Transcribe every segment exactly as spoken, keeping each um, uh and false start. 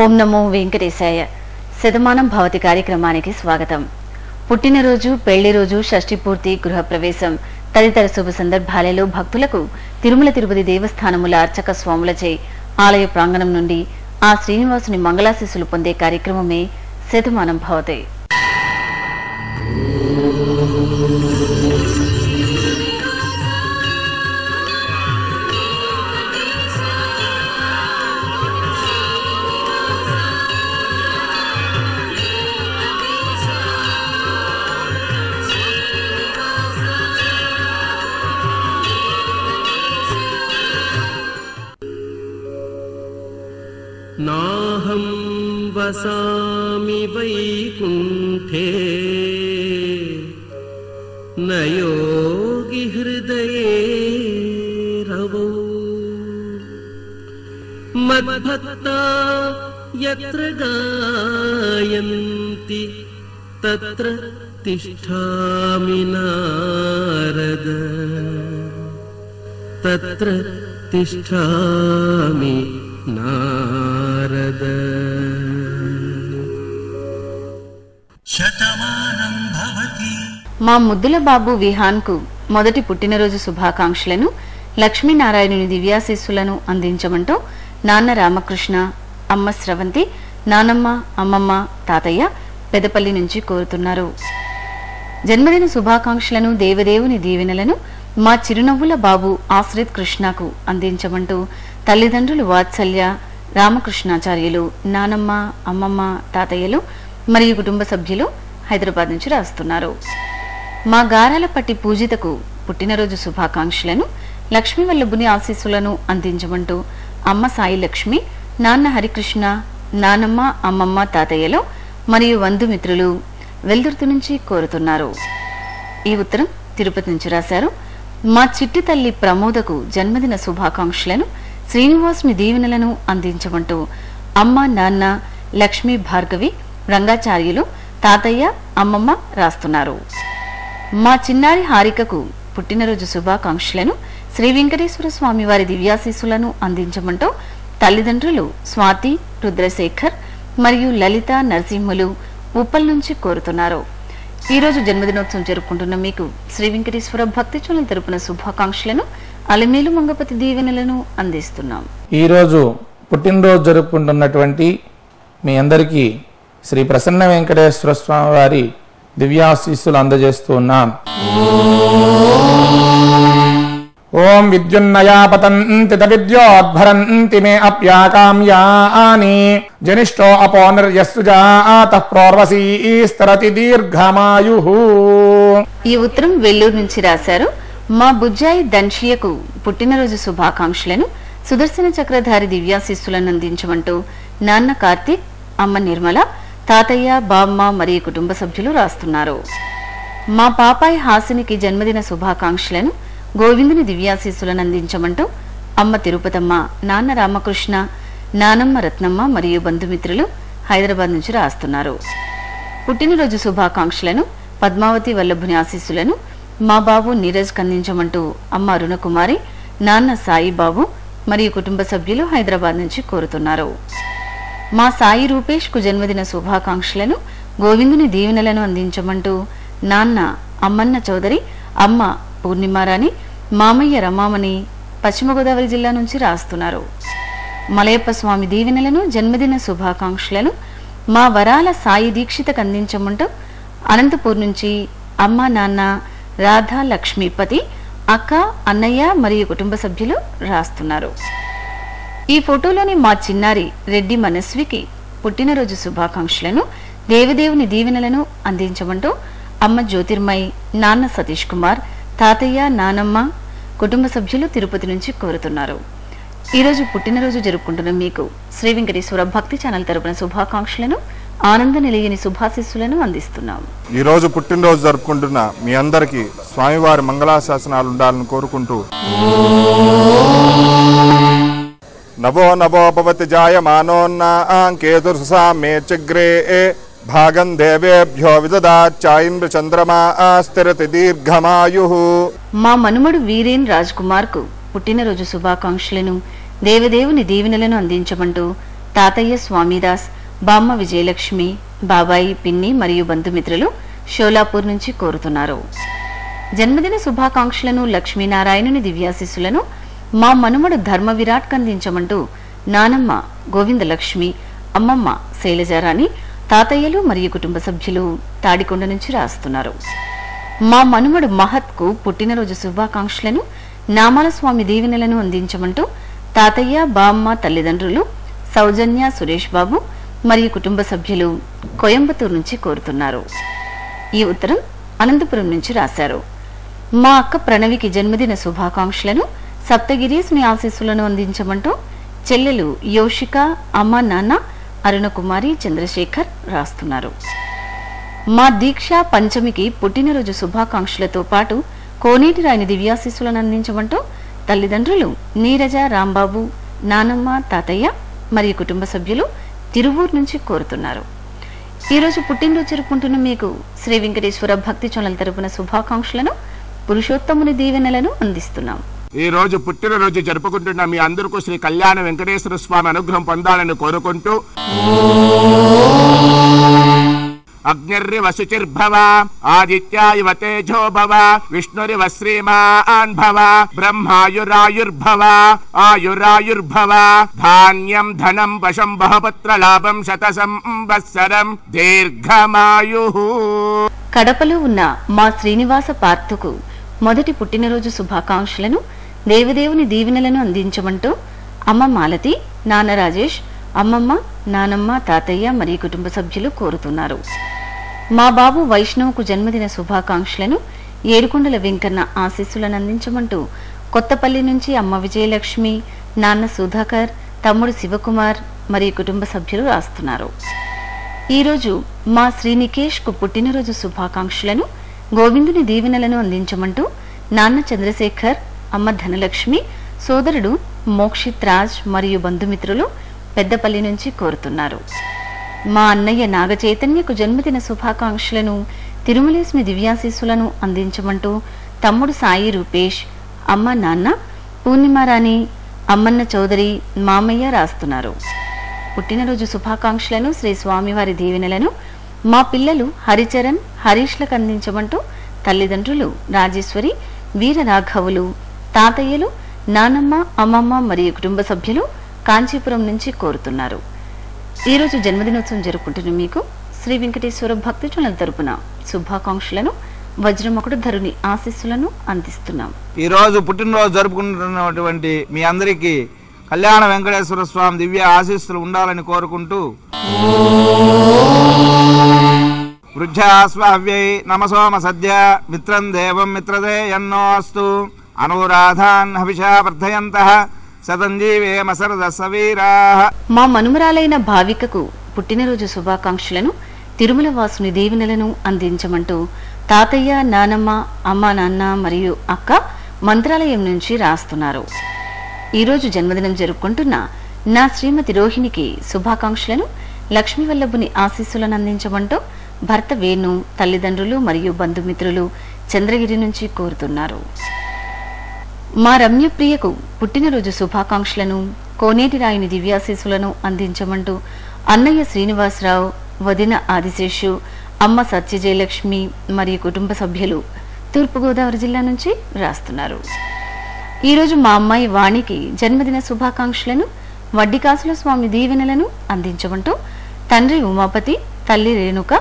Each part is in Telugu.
ఓం నమో వెంకటేశాయ శతమానం భవతి కార్యక్రమానికి స్వాగతం. పుట్టినరోజు, పెళ్లి రోజు, షష్ఠి పూర్తి, గృహప్రవేశం తదితర శుభ సందర్భాలలో భక్తులకు తిరుమల తిరుపతి దేవస్థానముల అర్చక స్వాములచే ఆలయ ప్రాంగణం నుండి ఆ శ్రీనివాసుని మంగళాశీస్సులు పొందే కార్యక్రమమే శతమానం భవతి. नाहं वसामि वैकुण्ठे न योगी हृदये रवो मद्भक्ता यत्र गायन्ति तत्र तिष्ठामि नारद तत्र तिष्ठामि नारद. శతమానం భవతి. మా ముద్దుల బాబు విహాన్కు మొదటి పుట్టినరోజు శుభాకాంక్షలను, లక్ష్మీనారాయణుని దివ్యాశీస్సులను అందించమంటూ నాన్న రామకృష్ణ, అమ్మ స్రవంతి, నానమ్మ, అమ్మమ్మ, తాతయ్య పెదపల్లి నుంచి కోరుతున్నారు. జన్మదిన శుభాకాంక్షలను, దేవదేవుని దీవెనలను మా చిరునవ్వుల బాబు ఆశ్రిత్ కృష్ణకు అందించమంటూ తల్లిదండ్రులు వాత్సల్య, రామకృష్ణాచార్యులు, నానమ్మ, అమ్మమ్మ, తాతయ్యలు మరియు కుటుంబ సభ్యులు హైదరాబాద్ నుంచి రాస్తున్నారు. మా గారాలపట్టి పూజితకు పుట్టినరోజు శుభాకాంక్షలను, లక్ష్మీ వల్లభుని ఆశీస్సులను అందించమంటూ అమ్మ సాయి లక్ష్మి, నాన్న హరికృష్ణ, నానమ్మ, అమ్మమ్మ, తాతయ్యలు మరియు బంధుమిత్రులు వెల్దుర్తి నుంచి కోరుతున్నారు. ఈ ఉత్తరం తిరుపతి నుంచి రాశారు. మా చిట్టి తల్లి ప్రమోదకు జన్మదిన శుభాకాంక్షలను, శ్రీనివాసుని దీవెనలను అందించమంటూ అమ్మ, నాన్న, లక్ష్మీ, భార్గవి, రంగాచార్యులు, తాతయ్య, అమ్మమ్మ రాస్తున్నారు. మా చిన్నారి హారికకు పుట్టినరోజు శుభాకాంక్షలను, శ్రీ వెంకటేశ్వర స్వామి వారి దివ్యాశీస్సులను అందించమంటూ తల్లిదండ్రులు స్వాతి, రుద్రశేఖర్ మరియు లలిత నరసింహులు ఉప్పల్ నుంచి కోరుతున్నారు. ఈ రోజు జన్మదినోత్సవం జరుపుకుంటున్న మీకు శ్రీ వెంకటేశ్వర భక్తి ఛానల్ తరపున శుభాకాంక్షలను, అలమేలు మంగపతి దీవెనలను అందిస్తున్నాం. ఈరోజు పుట్టినరోజు జరుపుకుంటున్నటువంటి మీ అందరికీ శ్రీ ప్రసన్న వెంకటేశ్వర స్వామి వారి దివ్యాశీస్సులు అందజేస్తున్నాం. ఓం విద్యున్నయాపతంతి తవిద్యోద్భరంతి మే అప్యాకామ్యాని జనిష్టో అపో నిర్యస్సుజాతః ప్రోర్వసీస్తరతి దీర్ఘమాయుః. ఈ ఉత్తరం వెల్లూరు నుంచి రాశారు. మా బుజ్జాయి దంశీయకు పుట్టినరోజు శుభాకాంక్షలను, సుదర్శన చక్రధారి దివ్యాశీస్సులను అందించమంటూ నాన్న కార్తీక్, అమ్మ నిర్మల, తాతయ్య, బామ్మ మరియు కుటుంబ సభ్యులు రాస్తున్నారు. మా పాపాయి హాసినికి జన్మదిన శుభాకాంక్షలను, గోవిందుని దివ్యాశీస్సులను అందించమంటూ అమ్మ తిరుపతమ్మ, నాన్న రామకృష్ణ, నానమ్మ రత్నమ్మ మరియు బంధుమిత్రులు హైదరాబాద్ నుంచి రాస్తున్నారు. పుట్టినరోజు శుభాకాంక్షలను, పద్మావతి వల్లభుని ఆశీస్సులను మా బాబు నీరజ్ కందించమంటూ అమ్మ అరుణకుమారి, నాన్న సాయిబాబు మరియు కుటుంబ సభ్యులు హైదరాబాద్ నుంచి కోరుతున్నారు. మా సాయి రూపేష్కు జన్మదిన శుభాకాంక్షలను, గోవిందుని దీవెనలను అందించమంటూ నాన్న అమ్మన్న చౌదరి, అమ్మ పూర్ణిమారాణి, మామయ్య రమామణి పశ్చిమ గోదావరి జిల్లా నుంచి రాస్తున్నారు. మలయప్ప స్వామి దీవెనలను, జన్మదిన శుభాకాంక్షలను మా వరాల సాయి దీక్షితకు అందించమంటూ అనంతపూర్ నుంచి అమ్మ, నాన్న, రాధా, లక్ష్మీపతి, అక్క, అన్నయ్య మరియు కుటుంబ సభ్యులు రాస్తున్నారు. ఈ ఫోటోలోని మా చిన్నారి రెడ్డి మనస్వికి పుట్టినరోజు శుభాకాంక్షలను, దేవదేవుని దీవెనలను అందించమంటూ అమ్మ జ్యోతిర్మయి, నాన్న సతీష్ కుమార్, తాతయ్య, నానమ్మ, కుటుంబ సభ్యులు తిరుపతి నుంచి కోరుతున్నారు. ఈరోజు పుట్టినరోజు జరుపుకుంటున్న మీకు శ్రీ వెంకటేశ్వర భక్తి ఛానల్ తరపున శుభాకాంక్షలను, ఆనంద నిలయని శుభాశీస్సులను అందిస్తున్నాం. ఈరోజు పుట్టినరోజు జరుపుకుంటున్న మీ అందరికీ స్వామివారి మంగళాశాసనాలు ఉండాలని కోరుకుంటూ నవో నవో భవతి జాయమానోన్న ఆంకేతుర్సామే చగ్రే भागं देवेभ्यो विददात् चायं चंद्रमा आस्तिरति दीर्घमायुः। मा मनुमडु वीरेन राज कुमार को पुट्टिन रोजु शुभाकांक्षलनु देवदेवुनि दीवెనలను అందించమంటూ తాతయ్య స్వామిదాస్ బామ్మ విజయలక్ష్మి బాబాయి పిన్ని మరియు బంధుమిత్రులు షోలాపూర్ నుంచి కోరుతున్నారు। జన్మదిన శుభాకాంక్షలను లక్ష్మీనారాయణుని దివ్యాశీస్సులను మా మనుమడు ధర్మవిరాట్ కందించమంటూ నానమ్మ గోవిందలక్ష్మి అమ్మమ్మ శైలజారాణి తాతయ్యలు మరియు కుటుంబ సభ్యులు తాడికొండ నుంచి రాస్తున్నారు। మా మనుమడు మహత్కు పుట్టిన రోజు శుభాకాంక్షలను నామాల స్వామి దీవెనలను అందించమంటూ తాతయ్య బామ్మ తల్లిదండ్రులు సౌజన్య సురేష్ బాబు మరియు కుటుంబ సభ్యులు కోయంబత్తూరు నుంచి కోరుతున్నారు। ఈ ఉత్తరం అనంతపురం నుంచి రాశారు। మా అక్క ప్రణవికి జన్మదిన శుభాకాంక్షలను సప్తగిరీస్ని ఆశీస్సులను అందించమంటూ చెల్లెలు యోషిక అమ్మ నాన్న అరుణకుమారి చంద్రశేఖర్ రాస్తున్నారు। మా దీక్ష పంచమికి పుట్టినరోజు శుభాకాంక్షలతో పాటు కోనేటి రాయని దివ్యాశీస్సులను అందించమంటూ తల్లిదండ్రులు నీరజ రాంబాబు నానమ్మ తాతయ్య మరియు కుటుంబ సభ్యులు తిరువూరు నుంచి కోరుతున్నారు। ఈరోజు పుట్టినరోజు జరుపుకుంటున్న మీకు శ్రీ వెంకటేశ్వర భక్తి ఛానల్ తరపున శుభాకాంక్షలను పురుషోత్తముని దీవెనలను అందిస్తున్నాం। ఈ రోజు పుట్టినరోజు జరుపుకుంటున్న మీ అందరికీ శ్రీ కళ్యాణ వెంకటేశ్వర స్వామి అనుగ్రహం పొందాలని కోరుకుంటూ అగ్నిర్వ శుచిర్భవ ఆదిత్యాయవ తేజో భవ విష్ణురివ శ్రీమాన్ భవ బ్రహ్మాయురాయుర్భవ ఆయురాయుర్భవ ధాన్యం ధనం వశం బహపత్ర లాభం శత సంవత్సరం దీర్ఘమాయుః। కడపలో ఉన్న మా శ్రీనివాస పార్థుకు మొదటి పుట్టినరోజు శుభాకాంక్షలను దేవదేవుని దీవెనలను అందించమంటూ అమ్మ మాలతి నాన్న రాజేష్ అమ్మమ్మ నానమ్మ తాతయ్య మరియు కుటుంబ సభ్యులు కోరుతున్నారు। మా బాబు వైష్ణవ్కు జన్మదిన శుభాకాంక్షలను ఏడుకొండల వెంకన్న ఆశీస్సులను అందించమంటూ కొత్తపల్లి నుంచి అమ్మ విజయలక్ష్మి నాన్న సుధాకర్ తమ్ముడు శివకుమార్ మరియు కుటుంబ సభ్యులు రాస్తున్నారు। ఈరోజు మా శ్రీనికేష్కు పుట్టినరోజు శుభాకాంక్షలను గోవిందుని దీవెనలను అందించమంటూ నాన్న చంద్రశేఖర్ అమ్మ ధనలక్ష్మి సోదరుడు మోక్షిత్ రాజ్ మరియు బంధుమిత్రులు పెద్దపల్లి నుంచి కోరుతున్నారు। మా అన్నయ్య నాగచైతన్యకు జన్మదిన శుభాకాంక్షలను తిరుమలేశ్మి దివ్యాశీస్సులను అందించమంటూ తమ్ముడు సాయి రూపేష్ అమ్మ నాన్న పూర్ణిమారాణి అమ్మన్న చౌదరి మామయ్య రాస్తున్నారు। పుట్టినరోజు శుభాకాంక్షలను శ్రీ స్వామివారి దీవెనలను మా పిల్లలు హరిచరణ్ హరీష్లకు అందించమంటూ తల్లిదండ్రులు రాజేశ్వరి వీర రాఘవులు తాతయ్యలు నానమ్మ అమ్మమ్మ మరియు కుటుంబ సభ్యులు కాంచీపురం నుంచి కోరుతున్నారు। ఈరోజు జన్మదినోత్సవం జరుపుకుంటున్న మీకు శ్రీ వెంకటేశ్వర భక్తి ఛానల్ తరపున శుభాకాంక్షలను వజ్రమకుడు ధరుని ఆశీస్సులను అందిస్తున్నాం। ఈరోజు పుట్టినరోజు జరుపుకుంటున్నటువంటి మీ అందరికీ కళ్యాణ వెంకటేశ్వర స్వామి దివ్య ఆశీస్సులు ఉండాలని కోరుకుంటూ వృద్ధ్యాస్వావ్యై నమసోమ సద్య మిత్రం దేవం మిత్రదే యన్నోస్తు అనురాధాన్ హవిషా వర్ధయంతః సదంజీవేమ సర్వ సవీరాః। మా మనుమరాలైన భావికకు పుట్టినరోజు శుభాకాంక్షలను తిరుమల వాసుని దీవెనలను అందించమంటూ తాతయ్య నానమ్మ అమ్మ నాన్న మరియు అక్క మంత్రాలయం నుంచి రాస్తున్నారు। ఈరోజు జన్మదినం జరుపుకుంటున్న నా శ్రీమతి రోహిణికి శుభాకాంక్షలను లక్ష్మీ వల్లభుని ఆశీస్సులను అందించమంటూ భర్త వేణు తల్లిదండ్రులు మరియు బంధుమిత్రులు చంద్రగిరి నుంచి కోరుతున్నారు। మా రమ్యప్రియకు పుట్టినరోజు శుభాకాంక్షలను కోనేటి రాయుని దివ్యాశీస్సులను అందించమంటూ అన్నయ్య శ్రీనివాసరావు వదిన ఆదిశేషు అమ్మ సత్యజయలక్ష్మి మరియు కుటుంబ సభ్యులు తూర్పుగోదావరి జిల్లా నుంచి రాస్తున్నారు। ఈరోజు మా అమ్మాయి వాణికి జన్మదిన శుభాకాంక్షలను వడ్డికాసుల స్వామి దీవెనలను అందించమంటూ తండ్రి ఉమాపతి తల్లి రేణుక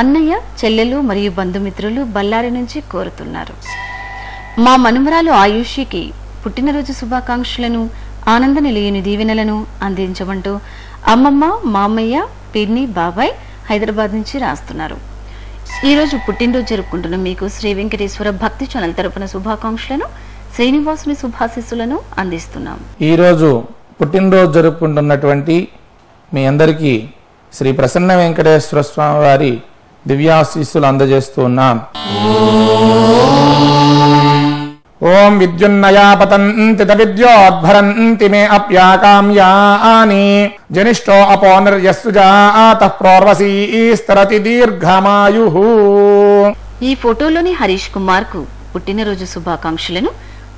అన్నయ్య చెల్లెలు మరియు బంధుమిత్రులు బళ్ళారి నుంచి కోరుతున్నారు। మా మనుమరాలు ఆయుషికి పుట్టినరోజు శుభాకాంక్షలను ఆనంద నిలయని దీవెనలను అందించమంటూ అమ్మమ్మ మామయ్య పిన్ని బాబాయ్ హైదరాబాద్ నుంచి రాస్తున్నారు। ఈరోజు పుట్టినరోజు జరుపుకుంటున్న మీకు శ్రీ వెంకటేశ్వర భక్తి ఛానల్ తరపున శుభాకాంక్షలను శ్రీనివాసుని శుభాశీస్సులను అందిస్తున్నాం। ఈరోజు పుట్టినరోజు జరుపుకుంటున్నటువంటి మీ అందరికీ శ్రీ ప్రసన్న వెంకటేశ్వర స్వామి వారి దివ్యాశీస్సులు అందజేస్తున్నాం। ओं विद्युन्नया पतन्ति तद्योद्भरन्ति मे अप्याकाम्यानि जनिष्ठो अपो निर्यस्सुजातः प्रोर्वसीस्तरति दीर्घमायुः। ఈ ఫోటోలోని హరీష్ కుమార్ కు పుట్టినరోజు శుభాకాంక్షలను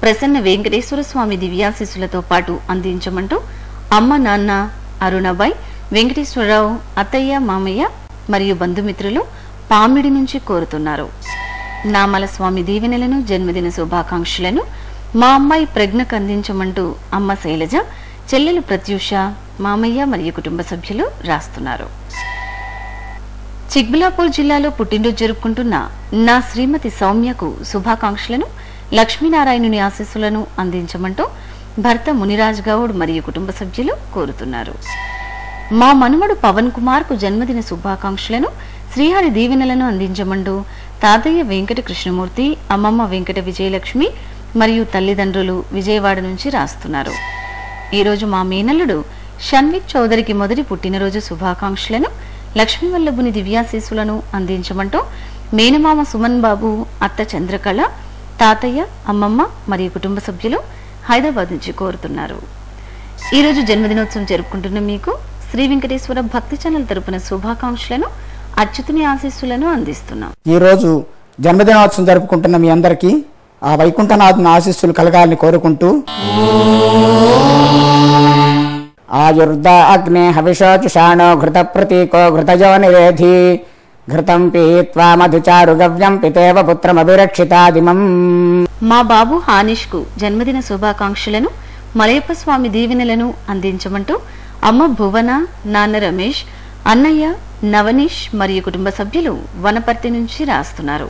ప్రసన్న వెంకటేశ్వర స్వామి దివ్యాశీస్సులతో పాటు అందించమంటూ అమ్మ నాన్న అరుణబాయ్ వెంకటేశ్వరరావు అత్తయ్య మామయ్య మరియు బంధుమిత్రులు పామిడి నుంచి కోరుతున్నారు. నామల స్వామి దీవెనలను జన్మదిన శుభాకాంక్షలను మా అమ్మాయి ప్రజ్ఞకు అందించమంటూ అమ్మ శైలజ చెల్లెలు ప్రత్యూష మామయ్య మరియు కుటుంబ సభ్యులు రాస్తున్నారు. చిక్బలాపూర్ జిల్లాలో పుట్టినరోజు జరుపుకుంటున్న నా శ్రీమతి సౌమ్యకు శుభాకాంక్షలను లక్ష్మీనారాయణుని ఆశీస్సులను అందించమంటూ భర్త మునిరాజ్ గౌడ్ మరియు కుటుంబ సభ్యులు కోరుతున్నారు. మా మనుమడు పవన్ కుమార్ కు జన్మదిన శుభాకాంక్షలను శ్రీహరి దీవెనలను అందించమంటూ తాతయ్య వెంకట కృష్ణమూర్తి అమ్మమ్మ వెంకట విజయలక్ష్మి మరియు తల్లిదండ్రులు విజయవాడ నుంచి రాస్తున్నారు. ఈరోజు మా మేనల్లుడు షన్విక్ చౌదరికి మొదటి పుట్టినరోజు శుభాకాంక్షలను లక్ష్మీవల్లభుని దివ్యాశీస్సులను అందించమంటూ మేనమామ సుమన్ బాబు అత్త చంద్రకళ తాతయ్య అమ్మమ్మ మరియు కుటుంబ సభ్యులు హైదరాబాద్ నుంచి కోరుతున్నారు. ఈరోజు జన్మదినోత్సవం జరుపుకుంటున్న మీకు శ్రీ వెంకటేశ్వర భక్తి ఛానల్ తరపున శుభాకాంక్షలను అచ్యుతుని ఆశీస్సులను అందిస్తున్నాం. ఈరోజు జన్మదినోత్సవం జరుపుకుంటున్న మీ అందరికీ ఆ వైకుంఠనాథుని ఆశీస్సులు కలగాలని కోరుకుంటూ ఆయుర్ద అగ్నే హవిషోచుషాణో ఘృత ప్రతీకో ఘృతజో నిరేధి ఘృతం పీత్వా మధుచారు గవ్యం పితేవ పుత్రం అభిరక్షితాదిమం. మా బాబు హానిష్ కు జన్మదిన శుభాకాంక్షలను మలయప్ప స్వామి దీవెనలను అందించమంటూ అమ్మ భువన నాన్న రమేష్ అన్నయ్య నవనీష్ మరియు కుటుంబ సభ్యులు వనపర్తి నుంచి రాస్తున్నారు.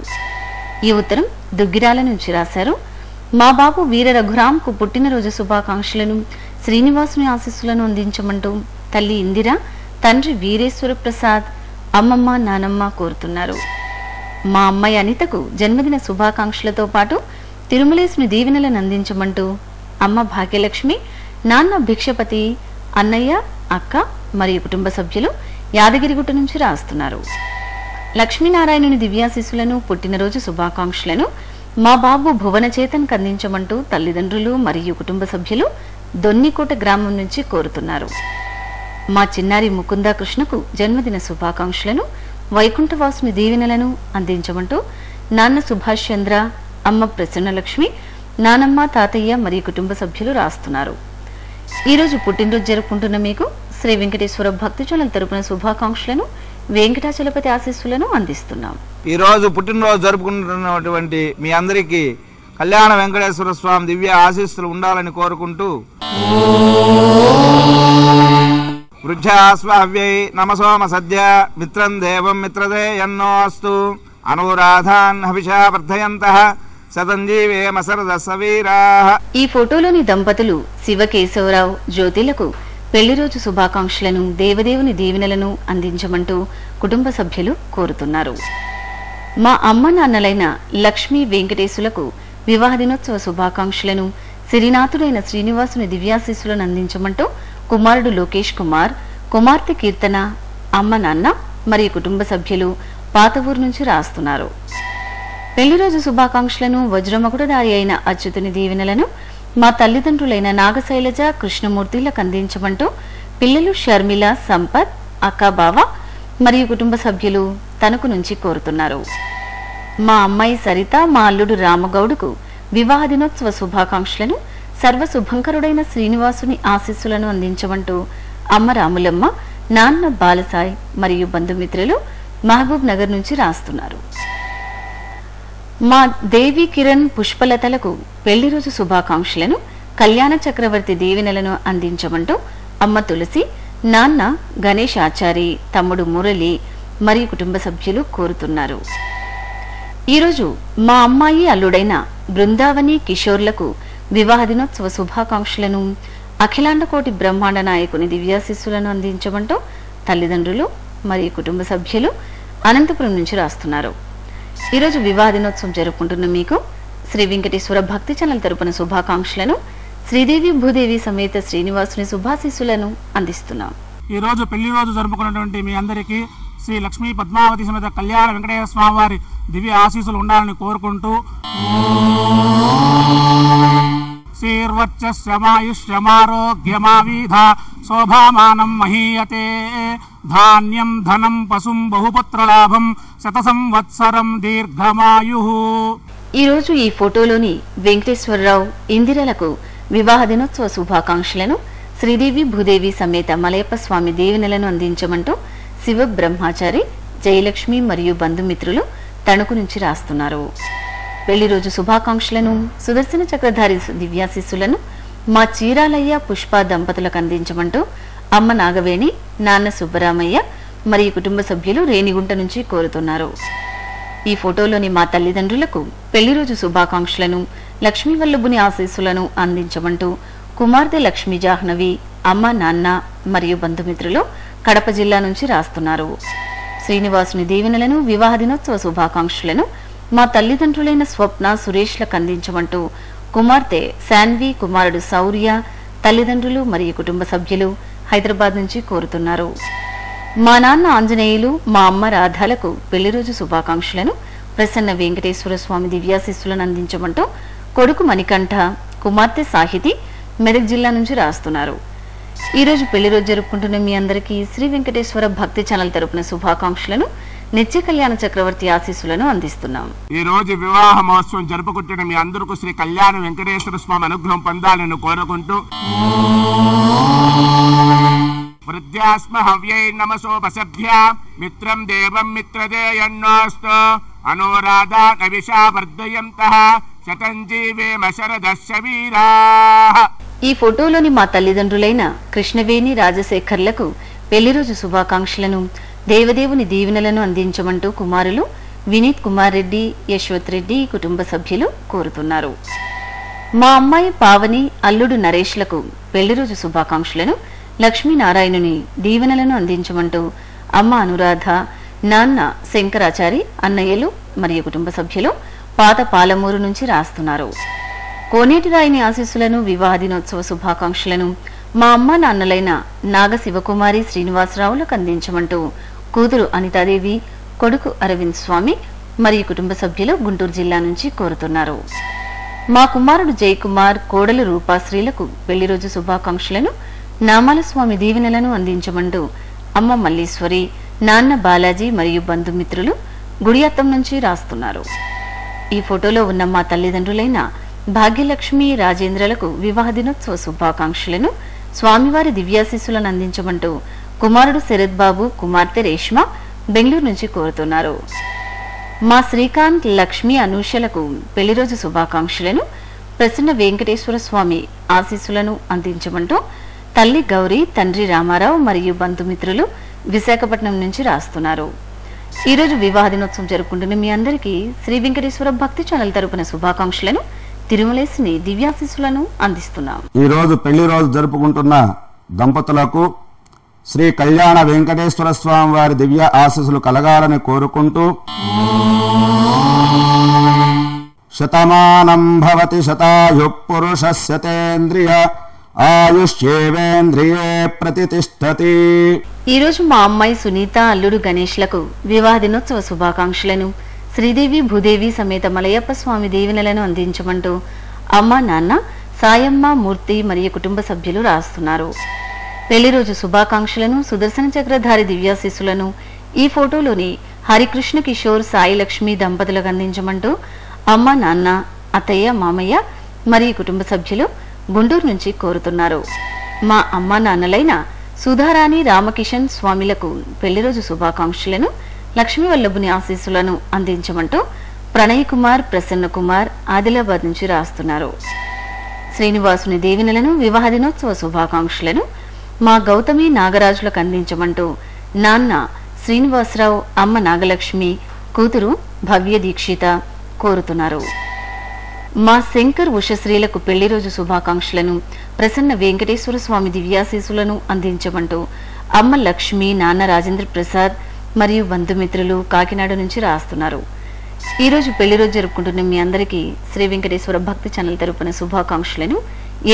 ఈ ఉత్తరం దుగ్గిరాల నుంచి రాశారు. మా బాబు వీర రఘురామ్ కు పుట్టినరోజు శుభాకాంక్షలను శ్రీనివాసుని ఆశీస్సులను అందించమంటూ తల్లి ఇందిర తండ్రి వీరేశ్వర ప్రసాద్ అమ్మమ్మ నానమ్మ కోరుతున్నారు. మా అమ్మాయి అనితకు జన్మదిన శుభాకాంక్షలతో పాటు తిరుమలేశుని దీవెనలను అందించమంటూ అమ్మ భాగ్యలక్ష్మి నాన్న భిక్షపతి అన్నయ్య అక్క మరియు కుటుంబ సభ్యులు యాదగిరిగుట్ట నుంచి రాస్తున్నారు. లక్ష్మీనారాయణుని దివ్యాశీస్సులను పుట్టినరోజు శుభాకాంక్షలను మా బాబు భువన చేతన్ అందించమంటూ తల్లిదండ్రులు మరియు కుటుంబ సభ్యులు దొన్నికోట గ్రామం నుంచి కోరుతున్నారు. మా చిన్నారి ముకుంద కృష్ణకు జన్మదిన శుభాకాంక్షలను వైకుంఠవాసుని దీవెనలను అందించమంటూ నాన్న సుభాష్ చంద్ర అమ్మ ప్రసన్నలక్ష్మి నానమ్మ తాతయ్య మరియు కుటుంబ సభ్యులు రాస్తున్నారు. ఈరోజు పుట్టినరోజు జరుపుకుంటున్న మీకు శ్రీ వెంకటేశ్వర భక్తి ఛానల్ తరపున శుభాకాంక్షలను వెంకటాచలపతి ఆశీస్సులను అందిస్తున్నాం. ఈరోజు పుట్టినరోజు జరుపుకుంటున్నటువంటి మీ అందరికీ కళ్యాణ వెంకటేశ్వర స్వామి దివ్య ఆశీస్సులు ఉండాలని కోరుకుంటూ వృద్ధాస్వావ్యై నమసోమ సద్య మిత్రం దేవం మిత్రదే యన్నో అస్తు అనురాధాన్ హవిషా వర్ధయంతః సదంజీవేమ సరద సవీరాః. ఈ ఫోటోలోని దంపతులు శివకేశవరావు జ్యోతిలకు పెళ్లి రోజు శుభాకాంక్షలను దేవదేవుని దీవెనలను అందించమంటూ కుటుంబ సభ్యులు కోరుతున్నారు. మా అమ్మ నాన్నలైన లక్ష్మీ వెంకటేశులకు వివాహ దినోత్సవ శుభాకాంక్షలను సిరినాథుడైన శ్రీనివాసుని దివ్యాశీస్సులను అందించమంటూ కుమారుడు లోకేష్ కుమార్ కుమార్తె కీర్తన అమ్మ నాన్న మరియు కుటుంబ సభ్యులు పాతవూరు నుంచి రాస్తున్నారు. పెళ్లి రోజు శుభాకాంక్షలను వజ్రమకుడదారి అయిన అచ్యుతుని దీవెనలను మా తల్లిదండ్రులైన నాగశైలజ కృష్ణమూర్తిలకు అందించమంటూ పిల్లలు షర్మిల సంపత్ అక్కాబావ మరియు కుటుంబ సభ్యులు తణుకు నుంచి కోరుతున్నారు. మా అమ్మాయి సరిత మా అల్లుడు రామగౌడుకు వివాహ దినోత్సవ శుభాకాంక్షలను సర్వశుభంకరుడైన శ్రీనివాసుని ఆశీస్సులను అందించమంటూ అమ్మ రాములమ్మ నాన్న బాలసాయి మరియు బంధుమిత్రులు మహబూబ్ నగర్ నుంచి రాస్తున్నారు. మా దేవి కిరణ్ పుష్పలతలకు పెళ్లి రోజు శుభాకాంక్షలను కళ్యాణ చక్రవర్తి దీవెనలను అందించమంటూ అమ్మ తులసి నాన్న గణేష్ ఆచారి తమ్ముడు మురళి మరియు కుటుంబ సభ్యులు కోరుతున్నారు. ఈరోజు మా అమ్మాయి అల్లుడైన బృందావని కిషోర్లకు వివాహ దినోత్సవ శుభాకాంక్షలను అఖిలాండకోటి బ్రహ్మాండ నాయకుని దివ్యాశీస్సులను అందించమంటూ తల్లిదండ్రులు మరియు కుటుంబ సభ్యులు అనంతపురం నుంచి రాస్తున్నారు. ఈరోజు వివాహ దినోత్సవం జరుపుకుంటున్న మీకు శ్రీ వెంకటేశ్వర భక్తి ఛానల్ తరపున శుభాకాంక్షలను శ్రీదేవి భూదేవి సమేత శ్రీనివాసుని శుభాశీస్సులను అందిస్తున్నాం. ఈ రోజు పెళ్లి రోజు జరుపుకున్నటువంటి మీ అందరికీ శ్రీ లక్ష్మీ పద్మావతి సమేత కళ్యాణ వెంకటేశ్వర స్వామివారి దివ్య ఆశీస్సులు ఉండాలని కోరుకుంటూ శీర్వచ్చ శ్రమాయుష్యమారోగ్యమావిధ శోభామానం మహీయతే ధాన్యం ధనం పశుం బహుపుత్రలాభం శత సంవత్సరం దీర్ఘమాయుః। ఈ రోజు ఈ ఫోటోలోని వెంకటేశ్వరరావు ఇందిరలకు వివాహ దినోత్సవ శుభాకాంక్షలను శ్రీదేవి భూదేవి సమేత మలయప్ప స్వామి దీవెనలను అందించమంటూ శివ బ్రహ్మచారి జయలక్ష్మి మరియు బంధుమిత్రులు తణుకు నుంచి రాస్తున్నారు। పెళ్లి రోజు శుభాకాంక్షలను సుదర్శన చక్రధారి దివ్యాశీస్సులను మా చీరాలయ్య పుష్ప దంపతులకు అందించమంటూ అమ్మ నాగవేణి నాన్న సుబ్బరామయ్య మరియు కుటుంబ సభ్యులు రేణిగుంట నుంచి కోరుతున్నారు। ఈ ఫోటోలోని మా తల్లిదండ్రులకు పెళ్లి రోజు శుభాకాంక్షలను లక్ష్మీ వల్లభుని ఆశీస్సులను అందించమంటూ కుమార్తె లక్ష్మీ జాహ్నవి అమ్మ నాన్న మరియు బంధుమిత్రులు కడప జిల్లా నుంచి రాస్తున్నారు। శ్రీనివాసుని దీవెనలను వివాహ దినోత్సవ శుభాకాంక్షలను మా తల్లిదండ్రులైన స్వప్న సురేష్లకు అందించమంటూ కుమార్తె శాన్వి కుమారుడు సౌర్య తల్లిదండ్రులు మరియు కుటుంబ సభ్యులు హైదరాబాద్ నుంచి కోరుతున్నారు। మా నాన్న ఆంజనేయులు మా అమ్మ రాధాలకు పెళ్లి రోజు శుభాకాంక్షలను ప్రసన్న వెంకటేశ్వర స్వామి దివ్యాశీస్సులను అందించమంటూ కొడుకు మణికంఠ కుమార్తె సాహితి మెదక్ జిల్లా నుంచి రాస్తున్నారు। ఈ రోజు పెళ్లి రోజు జరుపుకుంటున్న మీ అందరికీ శ్రీ వెంకటేశ్వర భక్తి ఛానల్ తరపున శుభాకాంక్షలను నిత్య కళ్యాణ చక్రవర్తి ఆశీస్సులను అందిస్తున్నాం। ఈ రోజు వివాహ మహోత్సవం జరుపుకుంటున్న మీ అందరికీ శ్రీ కళ్యాణ వెంకటేశ్వర స్వామి అనుగ్రహం పొందాలని కోరుకుంటూ వృద్ధ్యాస్మ హవ్యై నమసోపసభ్యా మిత్రం దేవం మిత్రదేయన్నోస్తు అనురాధా నవిషా వర్ధయంతః శతం జీవేమ శరదస్య వీరాః। ఈ ఫోటోలోని మా తల్లిదండ్రులైన కృష్ణవేణి రాజశేఖర్లకు పెళ్లి రోజు శుభాకాంక్షలను దేవదేవుని దీవెనలను అందించమంటూ కుమారులు వినీత్ కుమార్ రెడ్డి యశ్వత్ రెడ్డి కుటుంబ సభ్యులు కోరుతున్నారు। మా అమ్మాయి పావని అల్లుడు నరేష్లకు పెళ్లి రోజు శుభాకాంక్షలను లక్ష్మీనారాయణుని దీవెనలను అందించమంటూ అమ్మ అనురాధ నాన్న శంకరాచారి అన్నయ్యలు మరియు కుటుంబ సభ్యులు పాత పాలమూరు నుంచి రాస్తున్నారు। కోనేటిరాయిని ఆశీస్సులను వివాహ దినోత్సవ శుభాకాంక్షలను మా అమ్మ నాన్నలైన నాగ శివకుమారి శ్రీనివాసరావులకు అందించమంటూ కూతురు అనితాదేవి కొడుకు అరవింద్ స్వామి మరియు కుటుంబ సభ్యులు గుంటూరు జిల్లా నుంచి కోరుతున్నారు। మా కుమారుడు జయకుమార్ కోడలు రూపాశ్రీలకు పెళ్లి రోజు శుభాకాంక్షలను నామాల స్వామి దీవెనలను అందించమంటూ అమ్మ మల్లీశ్వరి నాన్న బాలాజీ మరియు బంధుమిత్రులు గుడియత్తం నుంచి రాస్తున్నారు। ఈ ఫోటోలో ఉన్న మా తల్లిదండ్రులైన భాగ్యలక్ష్మి రాజేంద్రలకు వివాహ దినోత్సవ శుభాకాంక్షలను స్వామివారి దివ్యాశీస్సులను అందించమంటూ కుమారుడు శరత్ బాబు కుమార్తె రేష్మ బెంగళూరు నుంచి కోరుతున్నారు। మా శ్రీకాంత్ లక్ష్మి అనూషలకు పెళ్లి రోజు శుభాకాంక్షలను ప్రసన్న వెంకటేశ్వర స్వామి ఆశీస్సులను అందించమంటూ తల్లి గౌరీ తండ్రి రామారావు మరియు బంధుమిత్రులు విశాఖపట్నం నుంచి రాస్తున్నారు। ఈ రోజు వివాహ దినోత్సవం జరుపుకుంటున్న మీ అందరికీ శ్రీ వెంకటేశ్వర భక్తి ఛానల్ తరపున శుభాకాంక్షలను తిరుమలేసిని దివ్యాశీస్సులను అందిస్తున్నాం। ఈ రోజు పెళ్లి రోజు జరుపుకుంటున్న దంపతులకు శ్రీ కళ్యాణ వెంకటేశ్వర స్వామి వారి దివ్య ఆశీస్సులు కలగాలని కోరుకుంటూ శతమానం భవతి శతాయు పురుషస్య తేంద్రియ ఆయుష్యేవేంద్రియే ప్రతిష్ఠతి। ఈ రోజు మా అమ్మాయి సునీత అల్లుడు గణేష్లకు వివాహ దినోత్సవ శుభాకాంక్షలను శ్రీదేవి భూదేవి సమేత మలయప్ప స్వామి దీవెనలను అందించమంటూ అమ్మ నాన్న సాయమ్మ మూర్తి మరియు కుటుంబ సభ్యులు రాస్తున్నారు। పెళ్లి రోజు శుభాకాంక్షలను సుదర్శన చక్రధారి దివ్యాశీస్సులను ఈ ఫోటోలోని హరికృష్ణ కిషోర్ సాయి లక్ష్మి దంపతులకు అందించమంటూ అమ్మ నాన్న అత్తయ్య మామయ్య మరియు కుటుంబ సభ్యులు గుంటూరు నుంచి కోరుతున్నారు। మా అమ్మ నాన్నలైన సుధారాణి రామకిషన్ స్వామిలకు పెళ్లి రోజు శుభాకాంక్షలను లక్ష్మీ వల్లభుని ఆశీస్సులను అందించమంటూ ప్రణయ్ కుమార్ ప్రసన్న కుమార్ ఆదిలాబాద్ నుంచి రాస్తున్నారు। శ్రీనివాసుని దేవినలను వివాహ దినోత్సవ శుభాకాంక్షలను మా గౌతమి నాగరాజులకు అందించమంటూ నాన్న శ్రీనివాసరావు అమ్మ నాగలక్ష్మి కూతురు భవ్య దీక్షిత కోరుతున్నారు। మా శంకర్ ఉషశ్రీలకు పెళ్లి రోజు శుభాకాంక్షలను ప్రసన్న వెంకటేశ్వర స్వామి దివ్యాశీస్సులను అందించమంటూ అమ్మ లక్ష్మి నాన్న రాజేంద్ర ప్రసాద్ మరియు బంధుమిత్రులు కాకినాడ నుంచి రాస్తున్నారు। ఈ రోజు పెళ్లి రోజు జరుపుకుంటున్న మీ అందరికీ శ్రీ వెంకటేశ్వర భక్తి ఛానల్ తరపున శుభాకాంక్షలను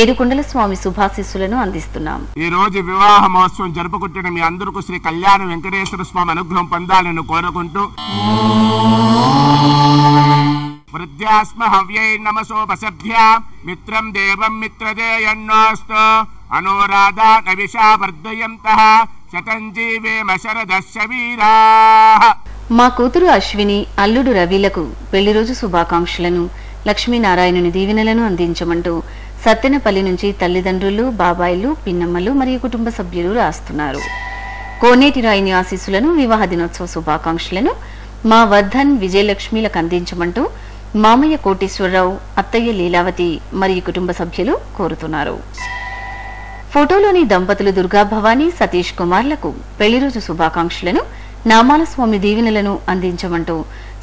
ఏడుకొండల స్వామి శుభాశీస్సులను అందిస్తున్నాం। ఈ రోజు వివాహ మహోత్సవం జరుపుకుంటున్న మీ అందరికీ శ్రీ కళ్యాణ వెంకటేశ్వర స్వామి అనుగ్రహం పొందాలని కోరుకుంటూ वृद्ध्यास्म हव्यै नमसोपसभ्या मित्रं देवं मित्रदेयन्नोऽस्तु अनुराधा नविशा वर्धयन्तः शतं जीवेम शरदश्वीराः। మా కూతురు అశ్విని అల్లుడు రవిలకు పెళ్లి రోజు శుభాకాంక్షలను, లక్ష్మీనారాయణుని దీవెనలను అందించమంటూ సత్తెనపల్లి నుంచి తల్లిదండ్రులు, బాబాయిలు, పిన్నమ్మలు మరియు కుటుంబ సభ్యులు రాస్తున్నారు. కోనేటి రాయిని ఆశీస్సులను, వివాహ దినోత్సవ శుభాకాంక్షలను మా వర్ధన్ విజయలక్ష్మిలకు అందించమంటూ మామయ్య కోటేశ్వరరావు, అత్తయ్య లీలావతి మరియు కుటుంబ సభ్యులు కోరుతున్నారు. ఫోటోలోని దంపతులు దుర్గా భవానీ, సతీష్ కుమార్లకు పెళ్లి రోజు శుభాకాంక్షలను, నామాల స్వామి దీవెనలను అందించమంటూ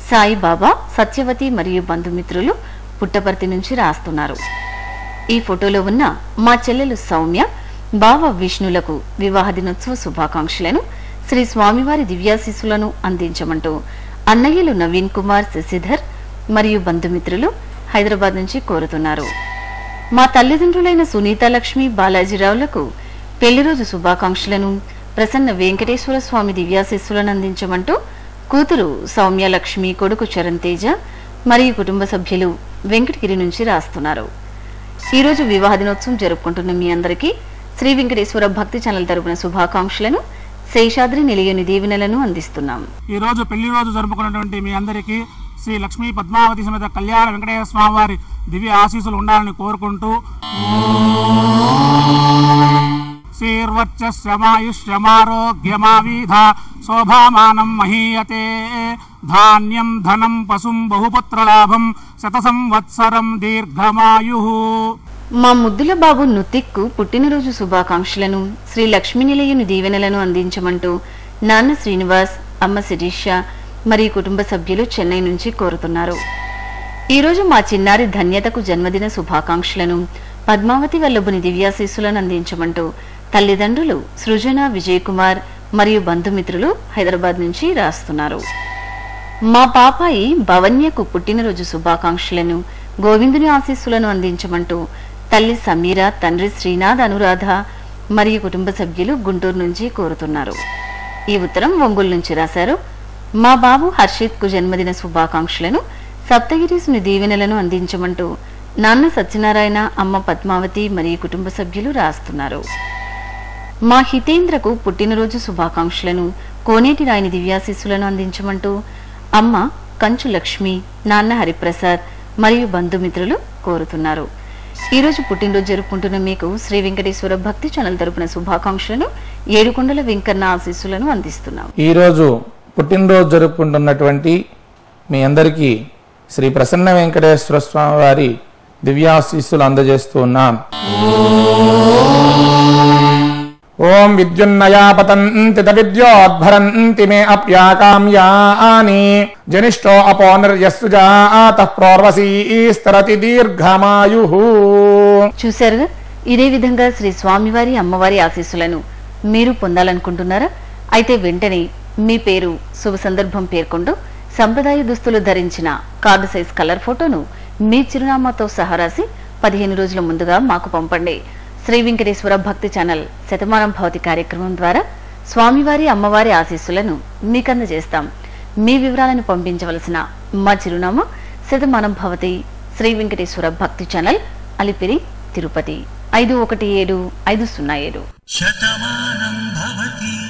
సాయిబాబా, సత్యవతి మరియు బంధుమిత్రులు పుట్టపర్తి నుంచి రాస్తున్నారు. ఈ ఫోటోలో ఉన్న మా చెల్లెలు సౌమ్య, బావ విష్ణులకు వివాహ దినోత్సవ శుభాకాంక్షలను, శ్రీ స్వామివారి దివ్యాశీస్సులను అందించమంటూ అన్నయ్యలు నవీన్ కుమార్, శశిధర్ మరియు బంధుమిత్రులు హైదరాబాద్ నుంచి కోరుతున్నారు. మా తల్లిదండ్రులైన సునీత లక్ష్మి, బాలాజీరావులకు పెళ్లి రోజు శుభాకాంక్షలను, ప్రసన్న వెంకటేశ్వర స్వామి దివ్యాశీస్సులను అందించమంటూ కూతురు సౌమ్యలక్ష్మి, కొడుకు చరణ్ తేజ మరియు కుటుంబ సభ్యులు వెంకటగిరి నుంచి రాస్తున్నారు. ఈరోజు వివాహ దినోత్సవం జరుపుకుంటున్న మీ అందరికీ శ్రీ వెంకటేశ్వర భక్తి ఛానల్ తరపున శుభాకాంక్షలను, శేషాద్రి నిలయని దీవెనలను అందిస్తున్నాం. ఈ రోజు పెళ్లి రోజు జరుపుకున్నటువంటి మీ అందరికీ శ్రీ లక్ష్మీ పద్మావతి సమేత కళ్యాణ వెంకటేశ్వర స్వామి వారి దివ్య ఆశీస్సులు ఉండాలని కోరుకుంటూ శ్రీర్వర్చశ్రమాయుష్యమారోగ్యమావిధా శోభామానం మహీయతే ధాన్యం ధనం పశుం బహుపుత్రలాభం శతసంవత్సరం దీర్ఘమాయు. మా ముద్దుల బాబు నుతిక్కు పుట్టినరోజు శుభాకాంక్షలను, శ్రీ లక్ష్మీ నిలయని దీవెనలను అందించమంటూ నాన్న శ్రీనివాస్, అమ్మ శిరీష మరియు కుటుంబ సభ్యులు చెన్నై నుంచి కోరుతున్నారు. ఈరోజు మా చిన్నారి ధన్యతకు జన్మదిన శుభాకాంక్షలను, పద్మావతి వల్లభుని దివ్యాశీస్సులను అందించమంటూ తల్లిదండ్రులు సృజన, విజయ్ కుమార్ మరియు బంధుమిత్రులు హైదరాబాద్ నుంచి రాస్తున్నారు. మా పాపాయి భవన్యకు పుట్టినరోజు శుభాకాంక్షలను, గోవిందుని ఆశీస్సులను అందించమంటూ తల్లి సమీర, తండ్రి శ్రీనాథ్, అనురాధ మరియు కుటుంబ సభ్యులు గుంటూరు నుంచి కోరుతున్నారు. ఈ ఉత్తరం ఒంగోలు నుంచి రాశారు. మా బాబు హర్షిత్ కు జన్మదిన శుభాకాంక్షలను, సప్తగిరీసుని దీవెనలను అందించమంటూ నాన్న సత్యనారాయణ, అమ్మ పద్మావతి మరియు కుటుంబ సభ్యులు రాస్తున్నారు. మా హితేంద్రకు పుట్టినరోజు శుభాకాంక్షలను, కోనేటి రాయిని దివ్యాశీస్సులను అందించమంటూ అమ్మ కంచు లక్ష్మి, నాన్న హరిప్రసాద్ మరియు బంధుమిత్రులు కోరుతున్నారు. ఈరోజు పుట్టినరోజు జరుపుకుంటున్న మీకు శ్రీ వెంకటేశ్వర భక్తి ఛానల్ తరపున శుభాకాంక్షలను, ఏడుకొండల వెంకన్న ఆశీస్సులను అందిస్తున్నాం. ఈరోజు పుట్టినరోజు జరుపుకుంటున్నటువంటి మీ అందరికీ శ్రీ ప్రసన్న వెంకటేశ్వర స్వామి వారి దివ్యాశీస్సులు అందజేస్తూ ఉన్నాం. ఓం విద్యున్నయాపతంతి తవిద్యోద్భరంతి మే అప్యాకామ్యాని జనిష్టో అపో నిర్యస్సుజాతః ప్రోర్వసీస్తరతి దీర్ఘమాయుః. చూశారుగా, ఇదే విధంగా శ్రీ స్వామివారి, అమ్మవారి ఆశీస్సులను మీరు పొందాలనుకుంటున్నారా? అయితే వెంటనే మీ పేరు, శుభ సందర్భం పేర్కొంటూ సంప్రదాయ దుస్తులు ధరించిన కార్డు సైజ్ కలర్ ఫోటోను మీ చిరునామాతో సహా రాసి పదిహేను రోజుల ముందుగా మాకు పంపండి. శ్రీ వెంకటేశ్వర భక్తి ఛానల్ శతమానం భవతి కార్యక్రమం ద్వారా స్వామివారి, అమ్మవారి ఆశీస్సులను మీకు అందజేస్తాం. మీ వివరాలను పంపించవలసిన మా చిరునామా శతమానం భవతి, శ్రీ వెంకటేశ్వర భక్తి ఛానల్, అలిపిరి, తిరుపతి ఐదు ఒకటి ఏడు ఐదు సున్నా ఏడు.